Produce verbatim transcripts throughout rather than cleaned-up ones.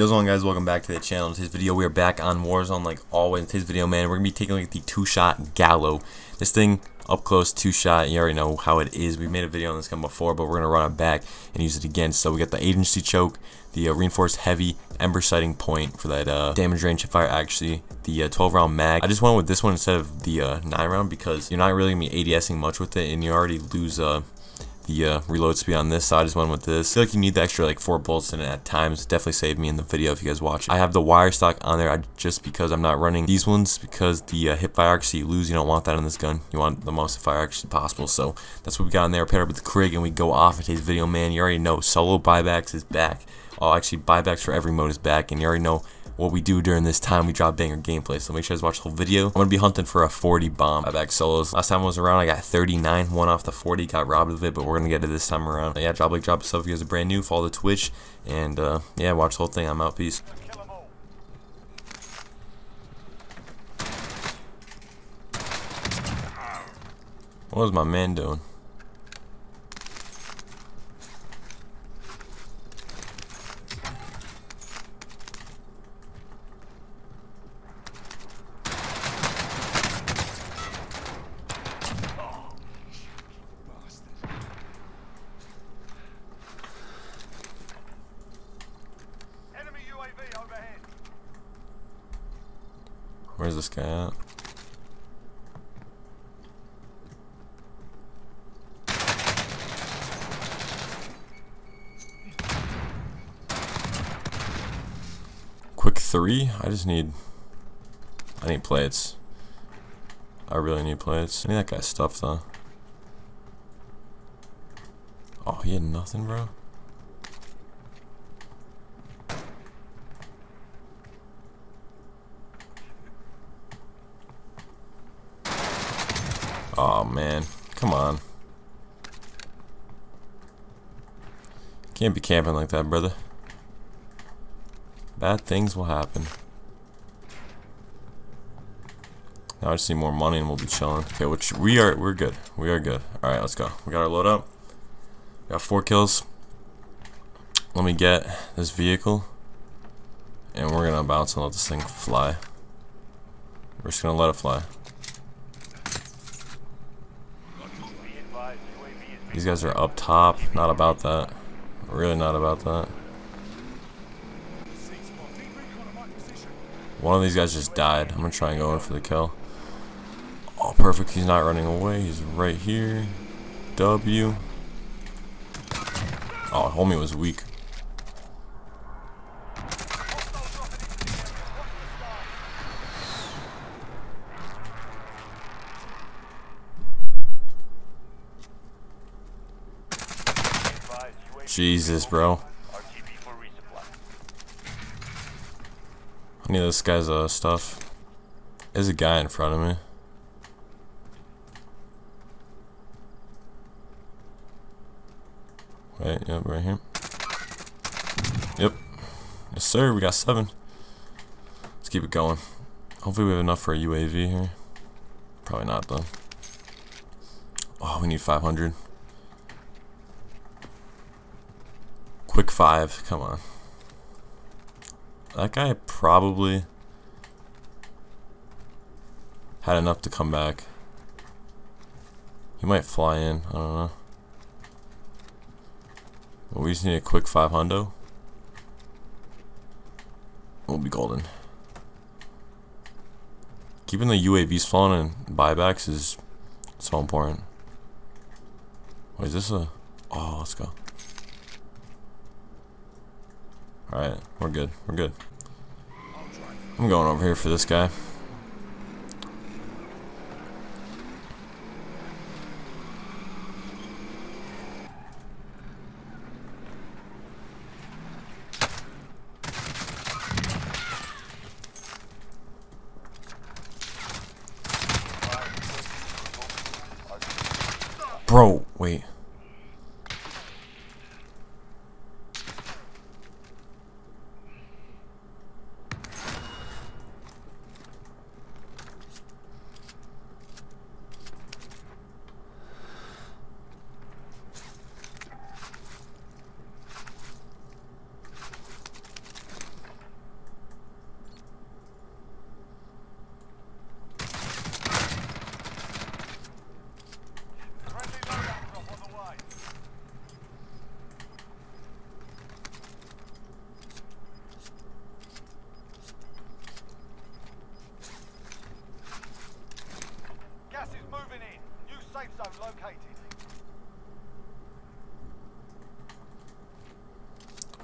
Yo, what's going on, guys? Welcome back to the channel. In today's video, we are back on Warzone like always. In today's video, man, we're going to be taking a look at the two-shot Gallo. This thing, up close, two-shot, you already know how it is. We made a video on this gun before, but we're going to run it back and use it again. So we got the Agency choke, the uh, Reinforced Heavy, Ember Sighting Point for that uh, damage range of fire, actually, the twelve round uh, mag. I just went with this one instead of the uh, nine round because you're not really going to be ADSing much with it, and you already lose... Uh, The uh, reload speed on this side is one with this. I feel like you need the extra like four bullets in it at times. Definitely saved me in the video if you guys watch it. I have the wire stock on there I, just because I'm not running these ones because the uh, hip fire accuracy you lose. You don't want that on this gun. You want the most fire accuracy possible. So that's what we got in there. Paired up with the Krig and we go off in today's video, man. You already know solo buybacks is back. Oh, actually buybacks for every mode is back, and you already know what we do during this time. We drop banger gameplay, so make sure you guys watch the whole video. I'm gonna be hunting for a forty bomb buyback solos. Last time I was around, I got thirty-nine, one off the forty, got robbed of it, but we're gonna get it this time around. But yeah, drop like, drop yourself if you guys are brand new, follow the Twitch, and uh, yeah, watch the whole thing. I'm out, peace. What was my man doing? Where's this guy at? Quick three? I just need... I need plates. I really need plates. I need that guy's stuff though. Oh, he had nothing, bro? Oh man, come on. Can't be camping like that, brother. Bad things will happen. Now I just need more money and we'll be chilling. Okay, which we are we're good. We are good. Alright, let's go. We got our load up. We got four kills. Let me get this vehicle. And we're gonna bounce and let this thing fly. We're just gonna let it fly. These guys are up top, not about that. Really not about that. One of these guys just died. I'm gonna try and go in for the kill. Oh, perfect. He's not running away. He's right here. W. Oh, homie was weak. Jesus, bro. I need this guy's uh, stuff. There's a guy in front of me. Right, yep, right here. Yep. Yes, sir, we got seven. Let's keep it going. Hopefully we have enough for a U A V here. Probably not, though. Oh, we need five hundred. Quick five, come on. That guy probably had enough to come back. He might fly in, I don't know. Well, we just need a quick five hundo. We'll be golden. Keeping the U A Vs flowing and buybacks is so important. Wait, is this a... Oh, let's go. Alright, we're good, we're good. I'm going over here for this guy. Bro, wait.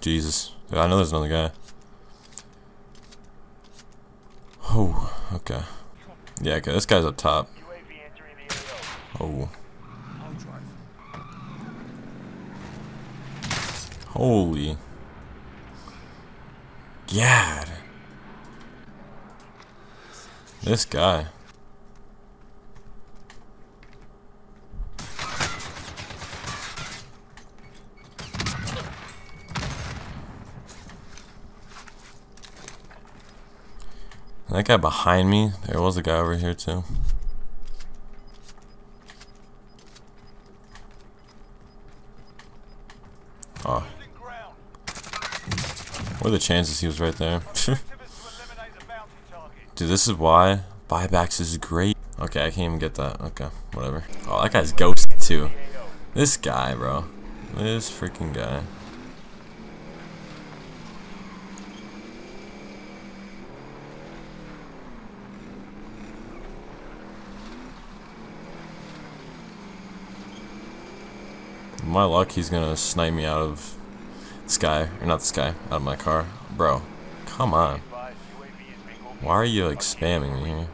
Jesus. I know there's another guy. Oh, okay. Yeah, okay, this guy's up top. Oh. Holy. God. This guy. That guy behind me, there was a guy over here too. Oh. What are the chances he was right there? Dude, this is why buybacks is great. Okay, I can't even get that. Okay, whatever. Oh, that guy's ghosted too. This guy, bro. This freaking guy. My luck, he's gonna snipe me out of the sky, or not the sky, out of my car. Bro, come on. Why are you like spamming me here?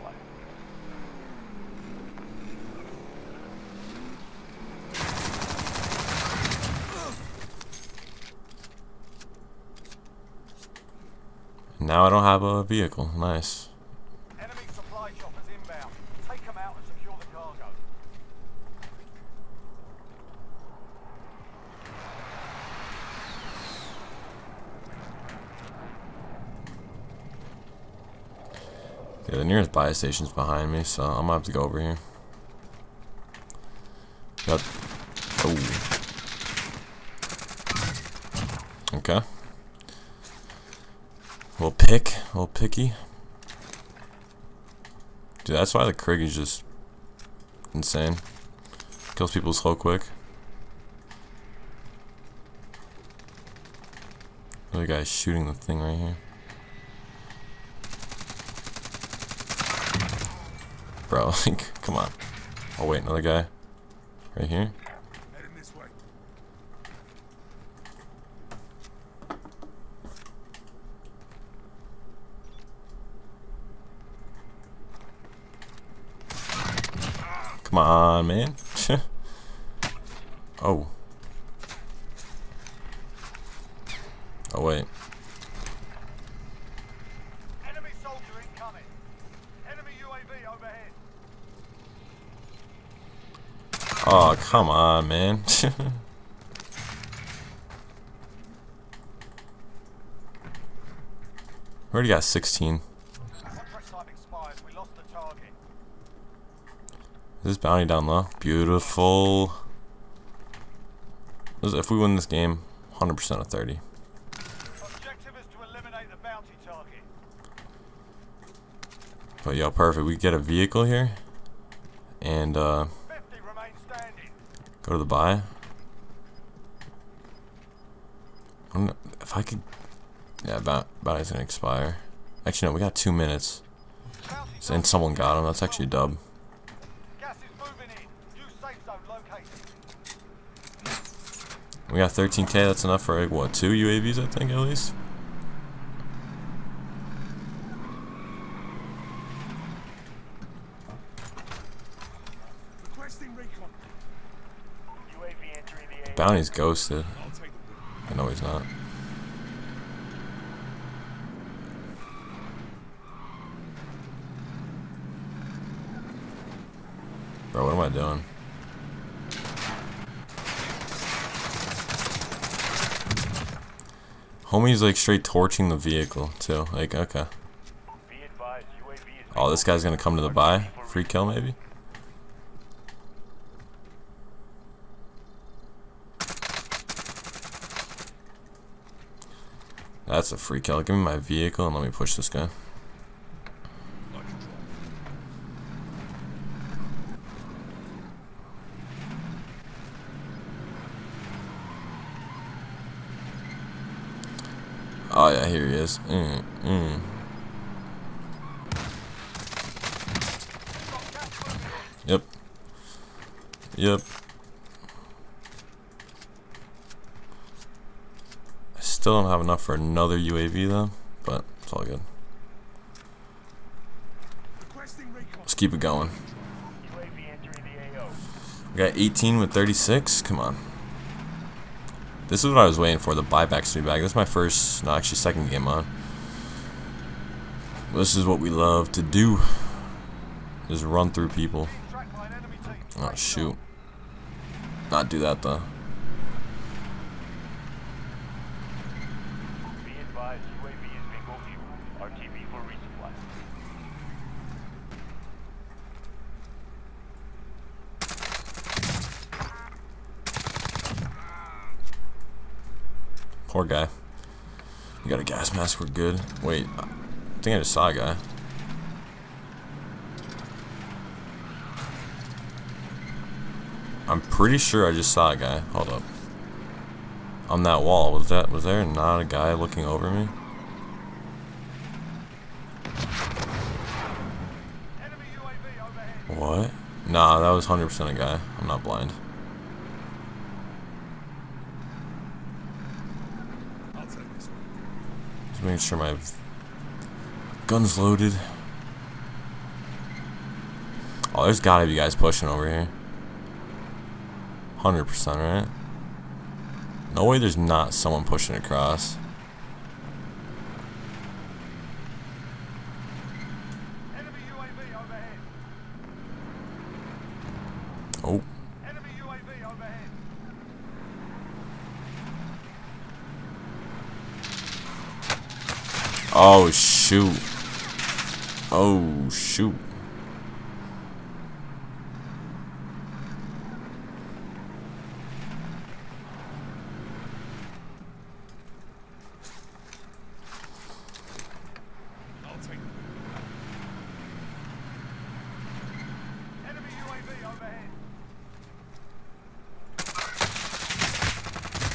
Now I don't have a vehicle. Nice. Yeah, the nearest buy station's behind me, so I'm gonna have to go over here. Got, oh. Okay. Little pick, little picky. Dude, that's why the Krig is just insane. Kills people so quick. Another guy's shooting the thing right here. Bro, like, come on. Oh wait, another guy. Right here. Come on, man. Oh. Oh wait. Enemy soldier incoming. Enemy U A V overhead. Oh, come on, man. Already got sixteen. Is this bounty down low? Beautiful. If we win this game, one hundred percent of thirty. Objective is to eliminate the bounty target. But yo, perfect. We get a vehicle here. And, uh... go to the buy. I'm not, if I could, yeah, about bounty's gonna expire. Actually, no, we got two minutes. And someone got him. That's actually a dub. Gas is moving in. New safe zone located. We got thirteen K. That's enough for like, what, two U A Vs? I think at least. Requesting recon. Bounty's ghosted. I know he's not. Bro, what am I doing? Homie's like straight torching the vehicle too. Like, okay. Oh, this guy's gonna come to the buy. Free kill maybe? That's a free kill. Give me my vehicle and let me push this guy. Oh yeah, here he is. Mm, mm. Yep. Yep. Still don't have enough for another U A V though, but it's all good. Let's keep it going. We got eighteen with thirty-six. Come on. This is what I was waiting for, the buybacks to be back. This is my first, no, actually second game on. This is what we love to do. Just run through people. Oh, shoot. Not do that, though. Poor guy. We got a gas mask, we're good. Wait, I think I just saw a guy. I'm pretty sure I just saw a guy. Hold up. On that wall, was that was there not a guy looking over me? Enemy U A V overhead. What? Nah, that was one hundred percent a guy. I'm not blind. Making sure my gun's loaded. Oh, there's gotta be guys pushing over here. one hundred percent, right? No way there's not someone pushing across. Enemy U A V overhead. Oh. Enemy U A V overhead. Oh shoot. Oh shoot. I'll take it. Enemy U A V overhead.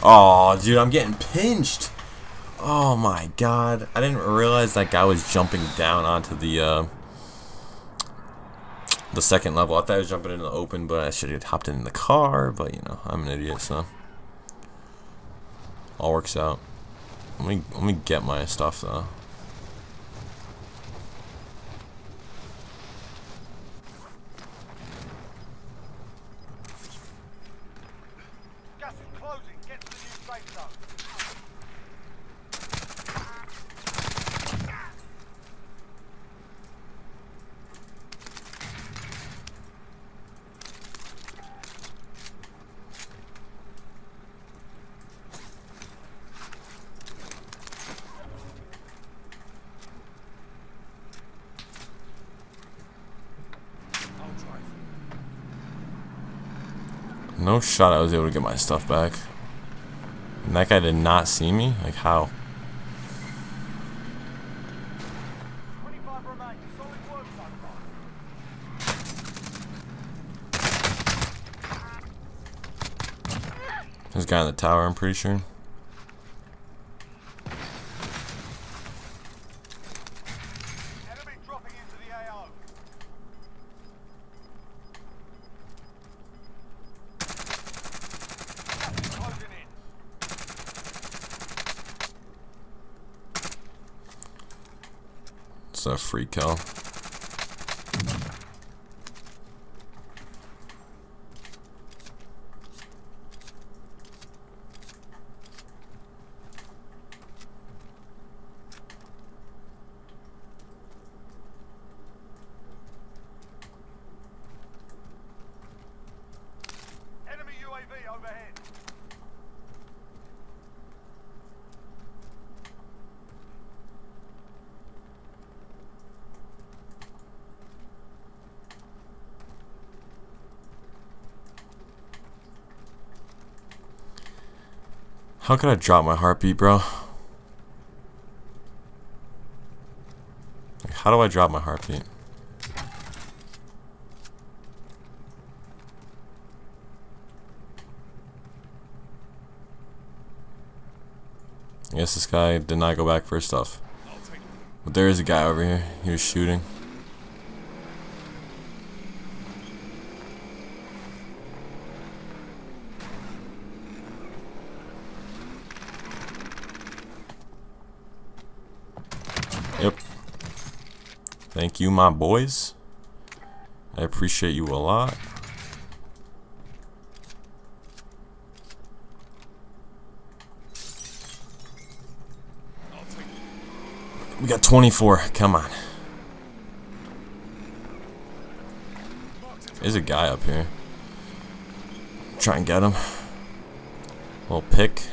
Oh dude, I'm getting pinched. Oh my god, I didn't realize that guy was jumping down onto the uh, the second level. I thought I was jumping into the open, but I should have hopped in the car, but you know, I'm an idiot, so all works out. Let me, let me get my stuff though. Gas is closing, get to the new safe zone. No shot I was able to get my stuff back. And that guy did not see me? Like how? twenty-five remain. Solid work so far. There's a guy in the tower, I'm pretty sure. A free kill. Enemy U A V overhead. How could I drop my heartbeat, bro? Like, how do I drop my heartbeat? I guess this guy did not go back for his stuff. But there is a guy over here. He was shooting. Yep. Thank you, my boys. I appreciate you a lot. We got twenty-four. Come on. There's a guy up here. Try and get him. Little pick.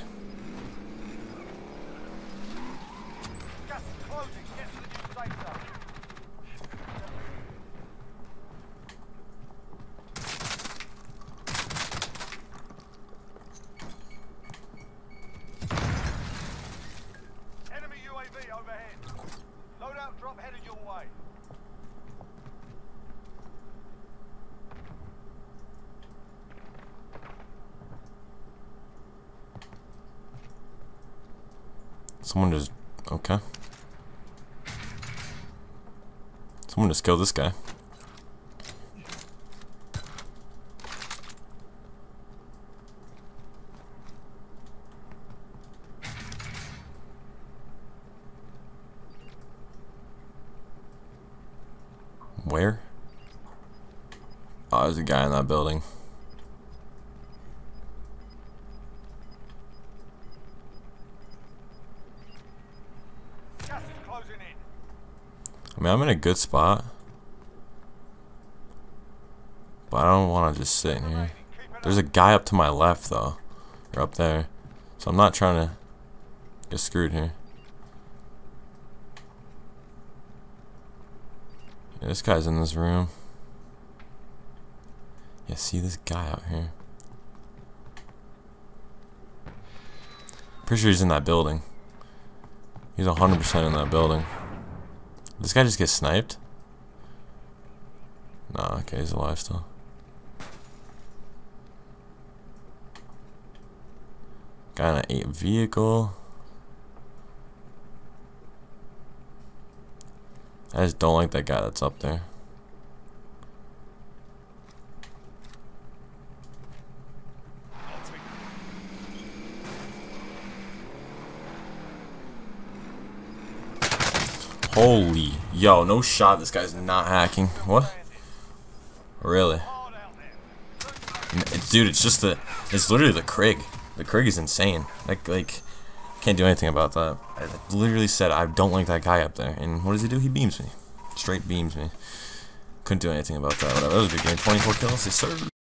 Someone just... okay. Someone just killed this guy. Where? Oh, there's a guy in that building. I mean, I'm in a good spot, but I don't want to just sit in here. There's a guy up to my left, though, or up there, so I'm not trying to get screwed here. Yeah, this guy's in this room. Yeah, see this guy out here. Pretty sure he's in that building. He's one hundred percent in that building. This guy just gets sniped? Nah, okay, he's alive still. Guy in an eight vehicle. I just don't like that guy that's up there. Holy, yo, no shot, this guy's not hacking. What? Really? It's, dude, it's just the, it's literally the Krig. The Krig is insane. Like, like, can't do anything about that. I literally said I don't like that guy up there, and what does he do? He beams me. Straight beams me. Couldn't do anything about that. Whatever, that was a big game. twenty-four kills, they served.